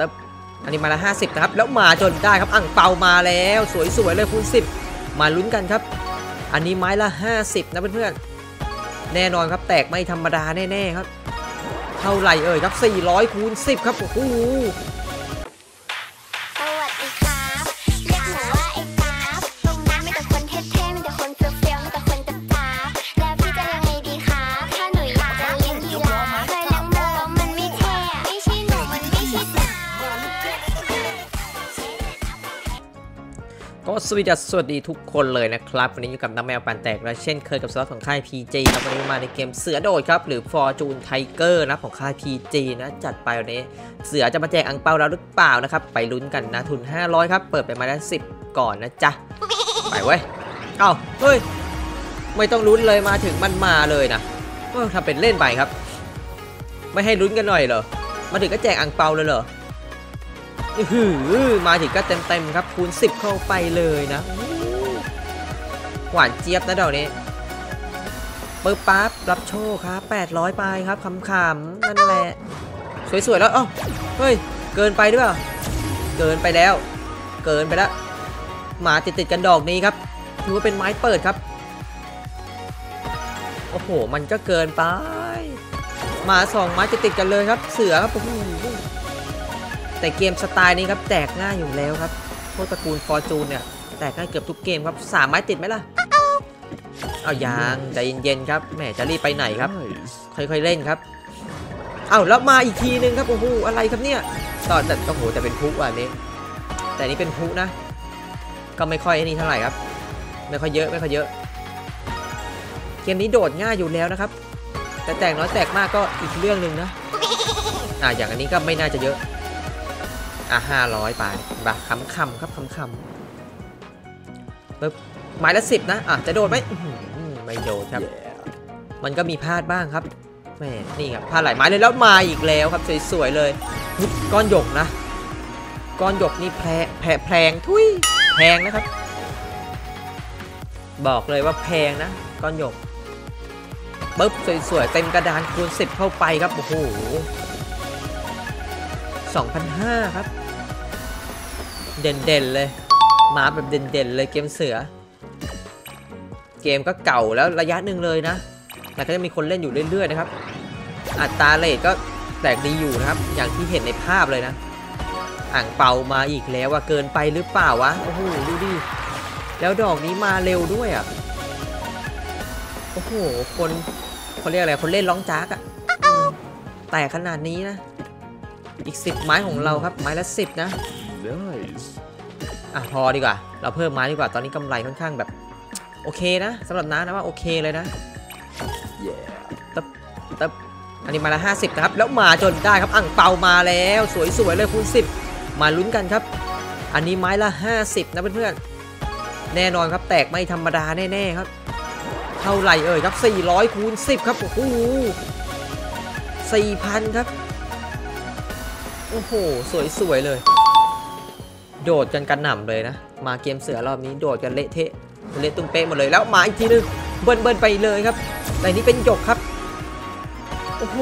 ตึ๊บอันนี้มาละ50นะครับแล้วมาจนได้ครับอั่งเปามาแล้วสวยๆเลยคูณ10มาลุ้นกันครับอันนี้ไม้ละ50นะเพื่อนๆแน่นอนครับแตกไม่ธรรมดาแน่ๆครับเท่าไหร่เอ่ยครับ400คูณ10ครับโอ้โหก็สวัสดีทุกคนเลยนะครับวันนี้อยู่กับน้ำแมวปันแตกและเช่นเคยกับสล็อตของค่าย PG ครับวันนี้มาในเกมเสือโดดครับหรือ Fortune Tiger นะของค่าย PG นะจัดไปวันนี้เสือจะมาแจกอังเปาเราหรือเปล่านะครับไปลุ้นกันนะทุน500ครับเปิดไปมาได้10ก่อนนะจ๊ะไปเว้ยเอ้าเฮ้ยไม่ต้องลุ้นเลยมาถึงมันมาเลยนะทำเป็นเล่นไปครับไม่ให้ลุ้นกันหน่อยเหรอมาถึงก็แจกอังเปาเลยเหรอมาถึงก็เต็มครับคูณ10เข้าไปเลยนะหวานเจี๊ยบนะเดี๋ยวนี้ปึ๊บปั๊บรับโชคครับ800ไปครับคำขำนั่นแหละสวยๆแล้วอ้าวเฮ้ยเกินไปหรือเปล่าเกินไปแล้วเกินไปแล้วมาติดกันดอกนี้ครับถือว่าเป็นไม้เปิดครับโอ้โหมันก็เกินไปมา2ไม้ติดกันเลยครับเสือครับแต่เกมสไตล์นี้ครับแตกง่ายอยู่แล้วครับพวกตระกูลฟอร์จูนเนี่ยแตกง่ายเกือบทุกเกมครับสามไม้ติดไหมล่ะเอายังใจเย็นๆครับแหมจะรีบไปไหนครับค่อยๆเล่นครับเอาแล้วมาอีกทีนึงครับโอ้โหอะไรครับเนี่ยตอนแต่โอ้โหแต่เป็นพุอันนี้แต่นี้เป็นพุนะก็ไม่ค่อยนี่เท่าไหร่ครับไม่ค่อยเยอะเกมนี้โดดง่ายอยู่แล้วนะครับแต่แตกน้อยแตกมากก็อีกเรื่องนึงนะอย่างอันนี้ก็ไม่น่าจะเยอะ500ไปบะคำครับคำปึ๊บหมายละ10นะจะโดนไหมไม่โดนครับ yeah. มันก็มีพลาดบ้างครับแม่นี่ครับพลาดหลายหมายเลยแล้วมาอีกแล้วครับสวยๆเลยก้อนหยกนะก้อนหยกนี่แพงทุยแพงนะครับบอกเลยว่าแพงนะก้อนหยกปึ๊บสวยๆเต็มกระดานคูณ10เข้าไปครับโอ้โห2,500 ครับเด่นเลยมาแบบเด่นเลยเกมเสือเกมก็เก่าแล้วระยะหนึ่งเลยนะแต่ก็จะมีคนเล่นอยู่เรื่อยๆนะครับอัตราเรทก็แตกดีอยู่นะครับอย่างที่เห็นในภาพเลยนะอ่างเปามาอีกแล้วว่าเกินไปหรือเปล่าวะโอ้โหดูดิแล้วดอกนี้มาเร็วด้วยอ่ะโอ้โหคนเขาเรียกอะไรคนเล่นร้องจากอ่ะแต่ขนาดนี้นะอีก10ไม้ของเราครับไม้ละ10นะพอดีกว่าเราเพิ่มไม้ดีกว่าตอนนี้กำไรค่อนข้างแบบโอเคนะสำหรับน้านะว่าโอเคเลยนะตึ๊บอันนี้มาละ50นะครับแล้วมาจนได้ครับอั่งเปามาแล้วสวยๆเลยคูณ10มาลุ้นกันครับอันนี้ไม้ละ50นะเพื่อนๆแน่นอนครับแตกไม่ธรรมดาแน่ๆครับเท่าไหร่เอ่ยครับ400คูณ10ครับโอ้โห 4,000 ครับโอ้โหสวยๆเลยโดดกันกระหน่ำเลยนะมาเกมเสือรอบนี้โดดกันเละตุ้มเป๊ะหมดเลยแล้วมาอีกทีนึงเบิ้ลไปเลยครับแต่นี้เป็นหยกครับโอ้โห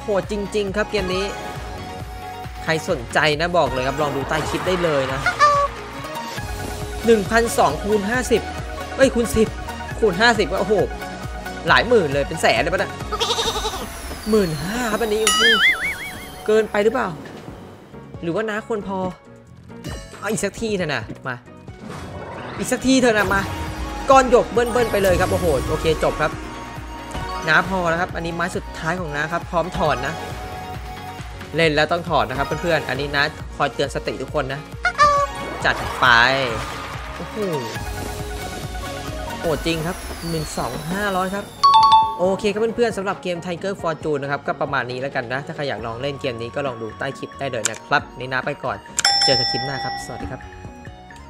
โหดจริงๆครับเกมนี้ใครสนใจนะบอกเลยครับลองดูใต้คลิปได้เลยนะ 1,200 คูณ 50เอ้ยคูณ 10 คูณ 50ว่าโอ้โหหลายหมื่นเลยเป็นแสนเลยป่ะนะ 15,000 ครับอันนี้เกินไปหรือเปล่าหรือว่าน้าควรพอเอาอีกสักทีเถอะนะมาอีกสักทีเถอะนะมาก้อนหยกเบิ้ลไปเลยครับโอ้โหโอเคจบครับน้าพอแล้วครับอันนี้ไม้สุดท้ายของน้าครับพร้อมถอนนะเล่นแล้วต้องถอนนะครับเพื่อนๆอันนี้น้าคอยเตือนสติทุกคนนะจัดไปโอ้โหโหดจริงครับ 12,500 ครับโอเคครับเพื่อนๆสำหรับเกม Tiger Fortune นะครับก็ประมาณนี้แล้วกันนะถ้าใครอยากลองเล่นเกมนี้ก็ลองดูใต้คลิปได้เลยนะครับนี่น้าไปก่อนเจอกันคลิปหน้าครับสวัสดีครับ